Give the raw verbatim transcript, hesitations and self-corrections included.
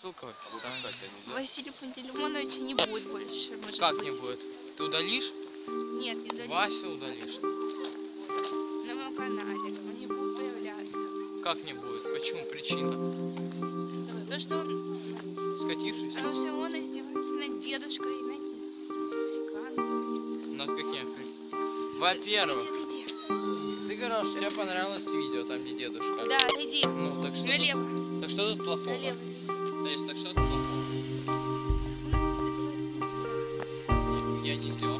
Ссылка в описании. Василия Пантелеймоновича не будет больше. Может как быть. Не будет? Ты удалишь? Нет, не удалишь. Вася удалишь? На моем канале он не будет появляться. Как не будет? Почему? Причина? Потому что он... Скатившись? Потому что он издевается над дедушкой и над ним. Над каким? Во-первых... Ты говоришь, тебе понравилось видео, там где дедушка. Да, иди. Ну, так что налево. Тут, так что тут плохого? Налево. То есть, так что тут плохого? Я не сделал.